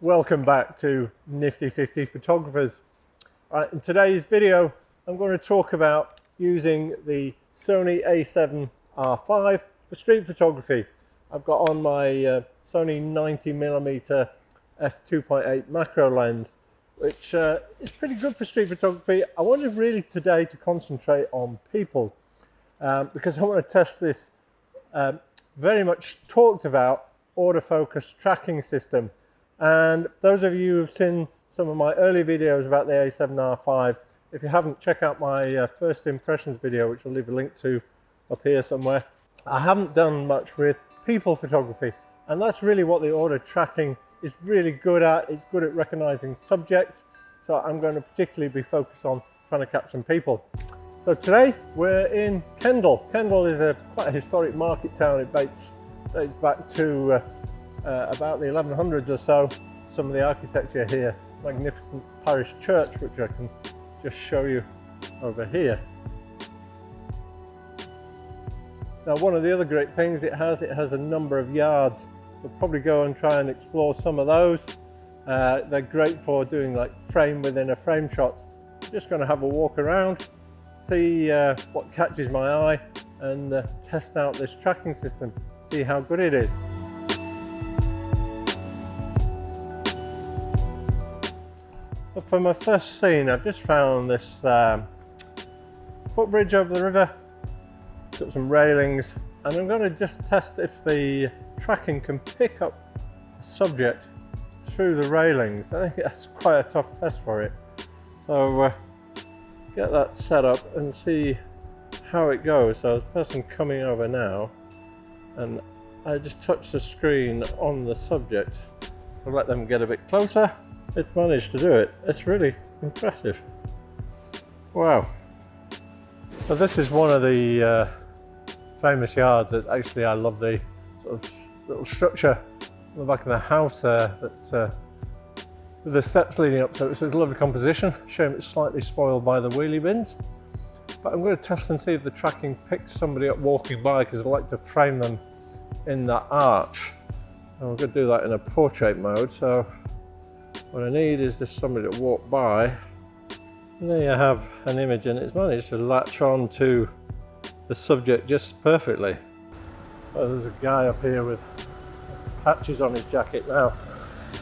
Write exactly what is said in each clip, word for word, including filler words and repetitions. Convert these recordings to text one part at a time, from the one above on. Welcome back to Nifty Fifty Photographers. All right, in today's video I'm going to talk about using the Sony A seven R five for street photography. I've got on my uh, Sony ninety millimeter f two point eight macro lens, which uh, is pretty good for street photography. I wanted really today to concentrate on people um, because I want to test this um, very much talked about autofocus tracking system. And those of you who've seen some of my early videos about the A seven R five, if you haven't, check out my uh, first impressions video, which I'll leave a link to up here somewhere. I haven't done much with people photography, and that's really what the auto tracking is really good at. It's good at recognizing subjects, so I'm going to particularly be focused on trying to catch some people. So today we're in Kendal. Kendal is a quite a historic market town. It dates, dates back to uh, Uh, about the eleven hundreds or so, some of the architecture here. Magnificent parish church, which I can just show you over here. Now, one of the other great things it has, it has a number of yards. So probably go and try and explore some of those. Uh, they're great for doing like frame within a frame shots. Just going to have a walk around, see uh, what catches my eye, and uh, test out this tracking system, see how good it is. For my first scene, I've just found this um, footbridge over the river. It's got some railings, and I'm going to just test if the tracking can pick up a subject through the railings. I think that's quite a tough test for it. So uh, get that set up and see how it goes. So there's a person coming over now, and I just touch the screen on the subject. I'll let them get a bit closer. It's managed to do it. It's really impressive. Wow. So this is one of the uh, famous yards that actually I love the sort of little structure on the back of the house there, that uh, with the steps leading up to it. So it's a lovely composition. Shame it's slightly spoiled by the wheelie bins. But I'm going to test and see if the tracking picks somebody up walking by, because I'd like to frame them in that arch. And we're going to do that in a portrait mode. So what I need is just somebody to walk by. And there you have an image, and it's managed to latch on to the subject just perfectly. Oh, there's a guy up here with patches on his jacket now.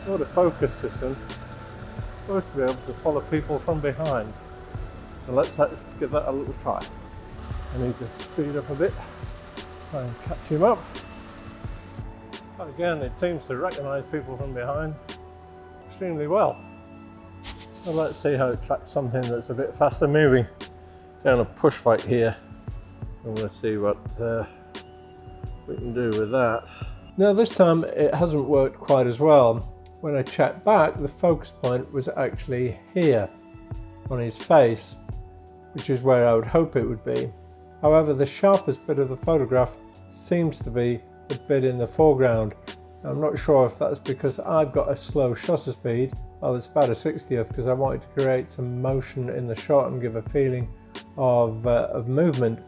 What a focus system. It's supposed to be able to follow people from behind. So let's give that a little try. I need to speed up a bit. Try and catch him up. But again, it seems to recognize people from behind extremely well. Well, let's see how it tracks something that's a bit faster moving. Down a push bike here. I'm going to see what uh, we can do with that. Now this time it hasn't worked quite as well. When I checked back, the focus point was actually here on his face, which is where I would hope it would be. However, the sharpest bit of the photograph seems to be the bit in the foreground. I'm not sure if that's because I've got a slow shutter speed. Well, it's about a sixtieth, because I wanted to create some motion in the shot and give a feeling of, uh, of movement.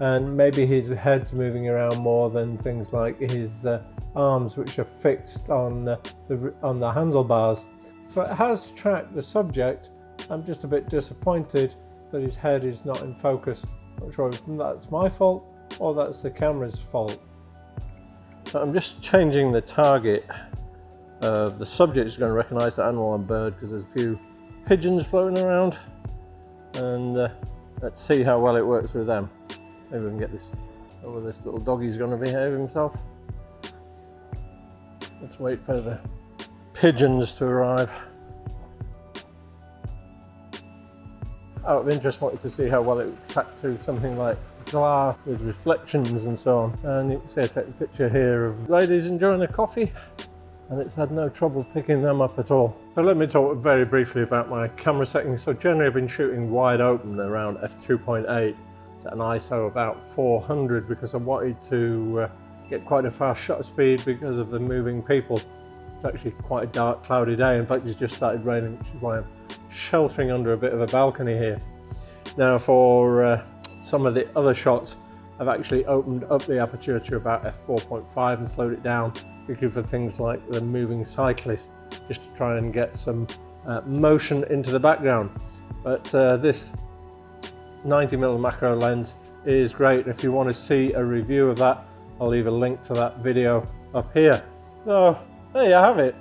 And maybe his head's moving around more than things like his uh, arms, which are fixed on, uh, the, on the handlebars. So it has tracked the subject. I'm just a bit disappointed that his head is not in focus. I'm not sure if that's my fault or that's the camera's fault. So I'm just changing the target. Uh, the subject is going to recognise the animal and bird, because there's a few pigeons floating around, and uh, let's see how well it works with them. Maybe we can get this over. This little doggy's going to behave himself. Let's wait for the pigeons to arrive. Out of interest, wanted to see how well it tracked through something like glass with reflections and so on. And you can see I take a picture here of ladies enjoying a coffee, and it's had no trouble picking them up at all. So let me talk very briefly about my camera settings. So generally I've been shooting wide open around f two point eight at an I S O about four hundred, because I wanted to uh, get quite a fast shutter speed because of the moving people. It's actually quite a dark, cloudy day. In fact, it's just started raining, which is why I'm sheltering under a bit of a balcony here. Now for uh, some of the other shots, I've actually opened up the aperture to about f four point five and slowed it down particularly for things like the moving cyclist, just to try and get some uh, motion into the background. But uh, this ninety millimeter macro lens is great. If you want to see a review of that, I'll leave a link to that video up here. So there you have it.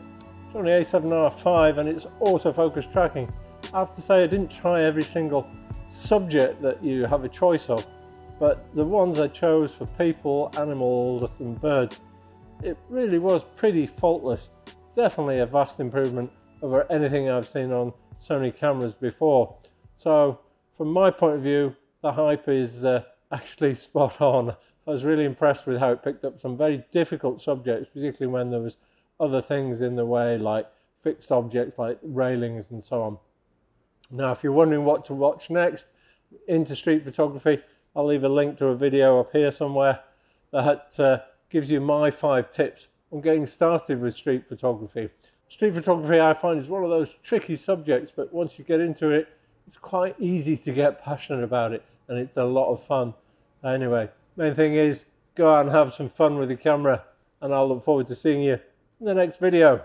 It's on the A seven R five and it's autofocus tracking. I have to say, I didn't try every single subject that you have a choice of, but the ones I chose for people, animals and birds, it really was pretty faultless. Definitely a vast improvement over anything I've seen on Sony cameras before. So from my point of view, the hype is uh, actually spot on. I was really impressed with how it picked up some very difficult subjects, particularly when there was other things in the way, like fixed objects like railings and so on. Now, if you're wondering what to watch next into street photography, I'll leave a link to a video up here somewhere that uh, gives you my five tips on getting started with street photography. Street photography, I find, is one of those tricky subjects, but once you get into it, it's quite easy to get passionate about it, and it's a lot of fun. Anyway, main thing is, go out and have some fun with the camera, and I'll look forward to seeing you in the next video.